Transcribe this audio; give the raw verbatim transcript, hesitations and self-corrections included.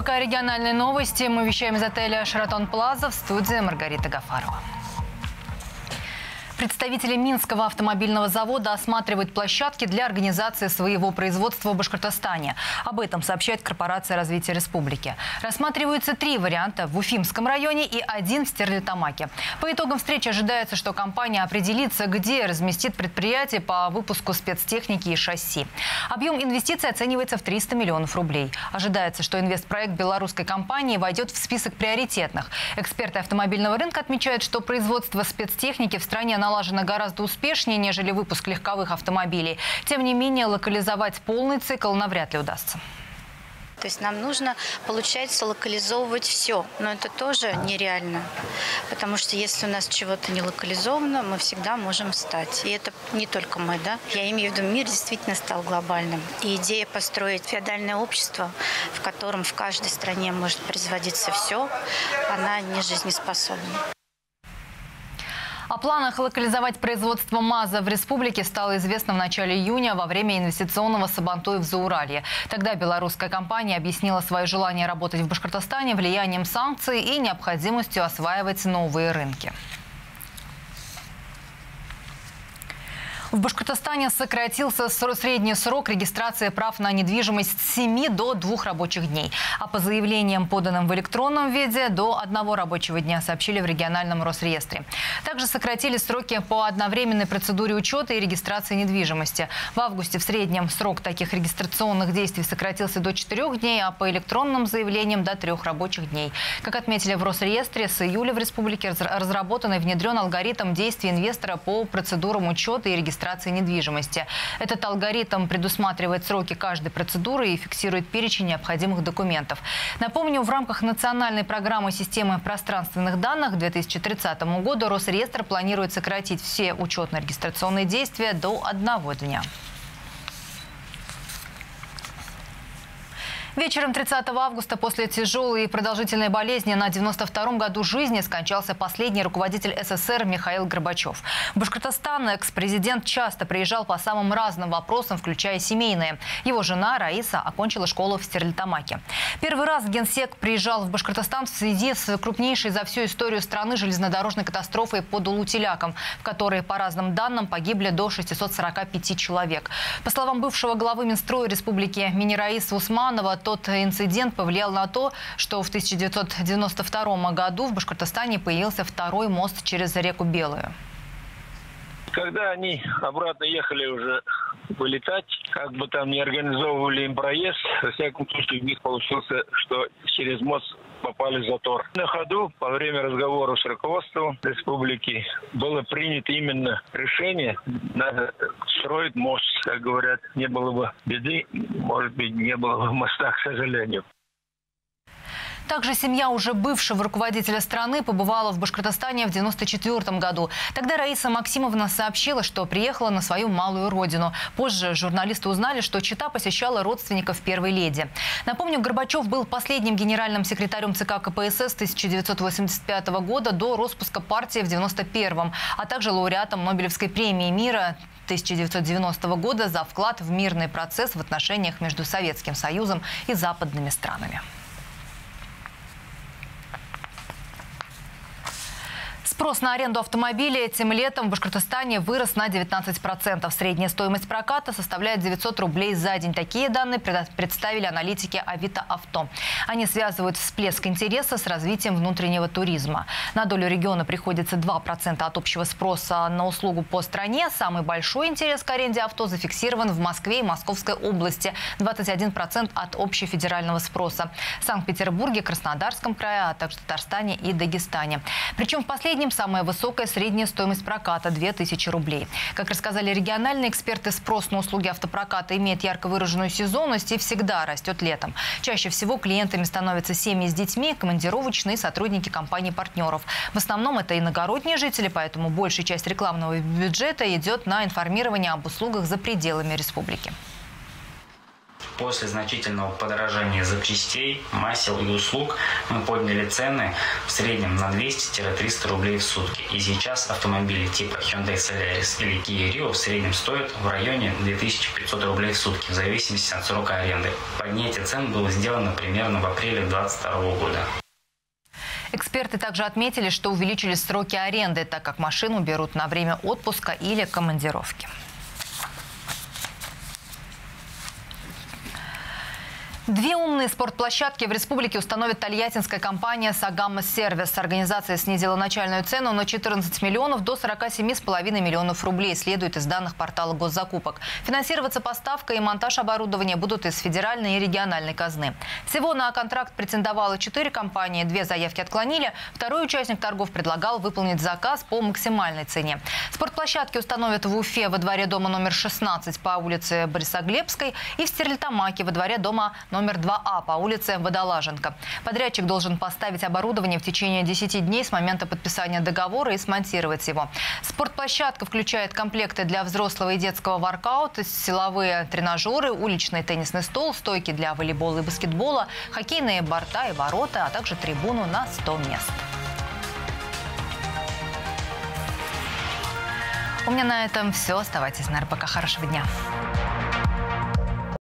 РБК «Региональные новости». Мы вещаем из отеля «Шаратон Плаза», в студии Маргарита Гафарова. Представители Минского автомобильного завода осматривают площадки для организации своего производства в Башкортостане. Об этом сообщает корпорация развития республики. Рассматриваются три варианта в Уфимском районе и один в Стерлитамаке. По итогам встречи ожидается, что компания определится, где разместит предприятие по выпуску спецтехники и шасси. Объем инвестиций оценивается в триста миллионов рублей. Ожидается, что инвестпроект белорусской компании войдет в список приоритетных. Эксперты автомобильного рынка отмечают, что производство спецтехники в стране на налажено гораздо успешнее, нежели выпуск легковых автомобилей. Тем не менее, локализовать полный цикл навряд ли удастся. То есть нам нужно, получается, локализовывать все. Но это тоже нереально. Потому что если у нас чего-то не локализовано, мы всегда можем встать. И это не только мы, да? Я имею в виду, мир действительно стал глобальным. И идея построить феодальное общество, в котором в каждой стране может производиться все, она не жизнеспособна. О планах локализовать производство МАЗа в республике стало известно в начале июня во время инвестиционного сабантуя в Зауралье. Тогда белорусская компания объяснила свое желание работать в Башкортостане влиянием санкций и необходимостью осваивать новые рынки. В Башкортостане сократился средний срок регистрации прав на недвижимость с семи до двух рабочих дней. А по заявлениям, поданным в электронном виде, до одного рабочего дня, сообщили в региональном Росреестре. Также сократили сроки по одновременной процедуре учета и регистрации недвижимости. В августе в среднем срок таких регистрационных действий сократился до четырёх дней, а по электронным заявлениям до трёх рабочих дней. Как отметили в Росреестре, с июля в республике разработан и внедрен алгоритм действий инвестора по процедурам учета и регистрации недвижимости. Этот алгоритм предусматривает сроки каждой процедуры и фиксирует перечень необходимых документов. Напомню, в рамках национальной программы системы пространственных данных к две тысячи тридцатому году Росреестр планирует сократить все учетно-регистрационные действия до одного дня. Вечером тридцатого августа после тяжелой и продолжительной болезни на девяносто втором году жизни скончался последний руководитель СССР Михаил Горбачев. В Башкортостан экс-президент часто приезжал по самым разным вопросам, включая семейные. Его жена Раиса окончила школу в Стерлитамаке. Первый раз генсек приезжал в Башкортостан в связи с крупнейшей за всю историю страны железнодорожной катастрофой под Улутиляком, в которой, по разным данным, погибли до шестисот сорока пяти человек. По словам бывшего главы Минстроя республики Минираисы Усманова, тот инцидент повлиял на то, что в тысяча девятьсот девяносто втором году в Башкортостане появился второй мост через реку Белую. Когда они обратно ехали уже вылетать, как бы там не организовывали им проезд, во всяком случае у них получился, что через мост попали в затор. На ходу, во время разговора с руководством республики, было принято именно решение, надо строить мост. Как говорят, не было бы беды, может быть, не было бы моста, к сожалению. Также семья уже бывшего руководителя страны побывала в Башкортостане в девяносто четвёртом году. Тогда Раиса Максимовна сообщила, что приехала на свою малую родину. Позже журналисты узнали, что Чита посещала родственников первой леди. Напомню, Горбачев был последним генеральным секретарем ЦК КПСС с тысяча девятьсот восемьдесят пятого года до роспуска партии в девяносто первом, а также лауреатом Нобелевской премии мира тысяча девятьсот девяностого года за вклад в мирный процесс в отношениях между Советским Союзом и западными странами. Спрос на аренду автомобиля этим летом в Башкортостане вырос на девятнадцать процентов. Средняя стоимость проката составляет девятьсот рублей за день. Такие данные представили аналитики Авито Авто. Они связывают всплеск интереса с развитием внутреннего туризма. На долю региона приходится два процента от общего спроса на услугу по стране. Самый большой интерес к аренде авто зафиксирован в Москве и Московской области – двадцать один процент от общефедерального спроса. В Санкт-Петербурге, Краснодарском крае, а также Татарстане и Дагестане. Причем в последнем самая высокая средняя стоимость проката – две тысячи рублей. Как рассказали региональные эксперты, спрос на услуги автопроката имеет ярко выраженную сезонность и всегда растет летом. Чаще всего клиентами становятся семьи с детьми, командировочные, сотрудники компаний-партнеров. В основном это иногородние жители, поэтому большая часть рекламного бюджета идет на информирование об услугах за пределами республики. После значительного подорожания запчастей, масел и услуг мы подняли цены в среднем на двести-триста рублей в сутки. И сейчас автомобили типа Hyundai Solaris или Kia Rio в среднем стоят в районе две тысячи пятьсот рублей в сутки, в зависимости от срока аренды. Поднятие цен было сделано примерно в апреле две тысячи двадцать второго года. Эксперты также отметили, что увеличили сроки аренды, так как машину берут на время отпуска или командировки. Две умные спортплощадки в республике установит тольяттинская компания «Сагама-сервис». Организация снизила начальную цену на четырнадцать миллионов до сорока семи с половиной миллионов рублей, следует из данных портала госзакупок. Финансироваться поставка и монтаж оборудования будут из федеральной и региональной казны. Всего на контракт претендовало четыре компании, две заявки отклонили. Второй участник торгов предлагал выполнить заказ по максимальной цене. Спортплощадки установят в Уфе во дворе дома номер шестнадцать по улице Борисоглебской и в Стерлитамаке во дворе дома номер номер два А по улице Водолаженко. Подрядчик должен поставить оборудование в течение десяти дней с момента подписания договора и смонтировать его. Спортплощадка включает комплекты для взрослого и детского воркаута, силовые тренажеры, уличный теннисный стол, стойки для волейбола и баскетбола, хоккейные борта и ворота, а также трибуну на сто мест. У меня на этом все. Оставайтесь на РБК. Хорошего дня.